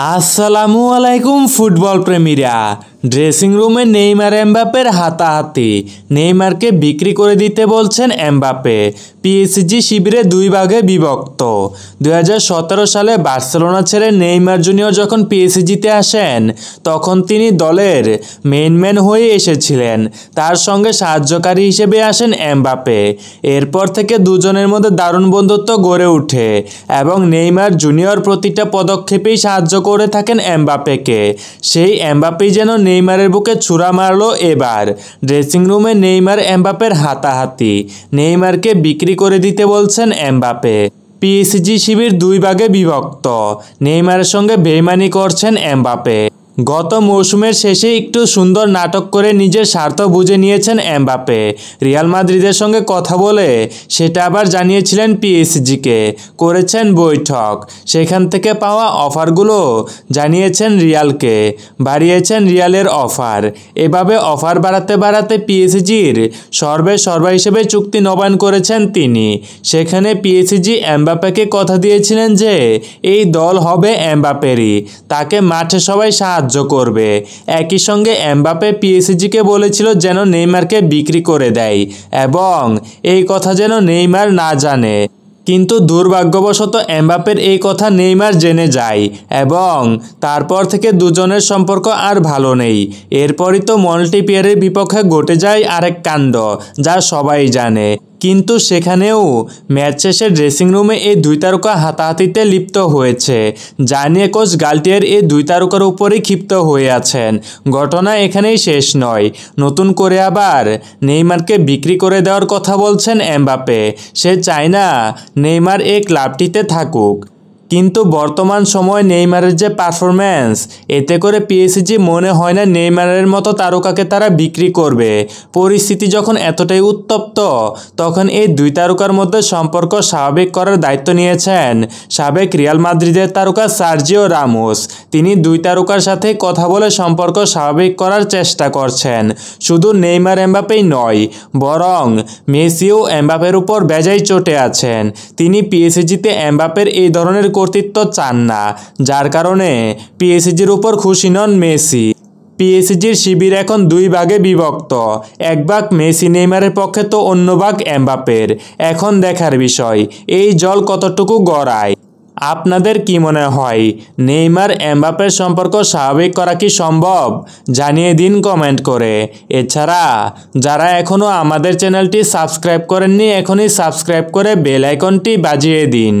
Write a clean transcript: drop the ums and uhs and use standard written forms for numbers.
अस्सलामुअलैकुम फुटबॉल प्रेमीरा। ड्रेसिंग रूमे नेइमार एम्बापेर हाथाहाथी, नेइमारকে বিক্রি করে দিতে বলছেন এমবাপে। পিএসজি শিবিরে দুই ভাগে বিভক্ত। 2017 সালে বার্সেলোনা ছেড়ে নেইমার জুনিয়র যখন পিএসজিতে আসেন তখন তিনি দলের মেইনম্যান হয়ে এসেছিলেন। তার সঙ্গে সাহায্যকারী হিসেবে আসেন এমবাপে। এরপর থেকে দুজনের মধ্যে দারুণ বন্ধুত্ব গড়ে ওঠে এবং নেইমার জুনিয়র প্রতিটা পদক্ষেপেই সাহায্য করে থাকেন এমবাপেকে। সেই এমবাপেই যেন নেইমারের বুকে ছুরা মারলো এবার। ড্রেসিং রুমে নেইমার এমবাপের হাতাহাতি, নেইমারকে বিক্রি করে দিতে বলছেন এমবাপে। পিএসজি শিবির দুই ভাগে বিভক্ত, নেইমারের সঙ্গে বেইমানি করছেন এমবাপে। গত মৌসুমের শেষে একটু সুন্দর নাটক করে নিজের স্বার্থ বুঝে নিয়েছেন এমবাপে। রিয়াল মাদ্রিদের সঙ্গে কথা বলে সেটা আবার জানিয়েছিলেন পিএসজিকে, করেছেন বৈঠক, সেখান থেকে পাওয়া অফারগুলো জানিয়েছেন রিয়ালকে, বাড়িয়েছেন রিয়ালের অফার। এভাবে অফার বাড়াতে বাড়াতে পিএসজির সর্বা হিসেবে চুক্তি নবায়ন করেছেন তিনি। সেখানে পিএসজি এমবাপেকে কথা দিয়েছিলেন যে এই দল হবে এমবাপেরই, তাকে মাঠে সবাই করবে। একই সঙ্গে এমবাপে পিএসজিকে বলেছিল যেন নেইমারকে বিক্রি করে দেয় এবং এই কথা যেন নেইমার না জানে। কিন্তু দুর্ভাগ্যবশত এমবাপের এই কথা নেইমার জেনে যায় এবং তারপর থেকে দুজনের সম্পর্ক আর ভালো নেই। এরপরই তো মল্টিপ্লেয়ারের বিপক্ষে ঘটে যায় আরেক কাণ্ড যা সবাই জানে, কিন্তু সেখানেও ম্যাচ শেষে ড্রেসিং রুমে এই দুই তারকা হাতাহাতিতে লিপ্ত হয়েছে জানিয়ে কোচ গালটিয়ার এই দুই তারকার উপরেই ক্ষিপ্ত হয়ে আছেন। ঘটনা এখানেই শেষ নয়, নতুন করে আবার নেইমারকে বিক্রি করে দেওয়ার কথা বলছেন এমবাপে। সে চায় না নেইমার এই ক্লাবটিতে থাকুক, কিন্তু বর্তমান সময় নেইমারের যে পারফরম্যান্স এতে করে পিএসজি মনে হয় না নেইমারের মতো তারকাকে তারা বিক্রি করবে। পরিস্থিতি যখন এতটাই উত্তপ্ত তখন এই দুই তারকার মধ্যে সম্পর্ক স্বাভাবিক করার দায়িত্ব নিয়েছেন সাবেক রিয়াল মাদ্রিদের তারকা সার্জিও রামোস। তিনি দুই তারকার সাথে কথা বলে সম্পর্ক স্বাভাবিক করার চেষ্টা করছেন। শুধু নেইমার এমবাপেই নয়, বরং মেসিও এমবাপের উপর বেজায় চটে আছেন। তিনি পিএসজিতে এমবাপের এই ধরনের কর্তৃত্ব চান না, যার কারণে পিএসজির উপর খুশি নন মেসি। পিএসজির শিবির এখন দুই ভাগে বিভক্ত, এক ভাগ মেসি নেইমারের পক্ষে তো অন্য ভাগ এমবাপের। এখন দেখার বিষয় এই জল কতটুকু গড়ায়। আপনাদের কি মনে হয় নেইমার এমবাপের সম্পর্ক স্বাভাবিক করা কি সম্ভব? জানিয়ে দিন কমেন্ট করে। এছাড়া যারা এখনও আমাদের চ্যানেলটি সাবস্ক্রাইব করেননি এখনই সাবস্ক্রাইব করে বেল আইকনটি বাজিয়ে দিন।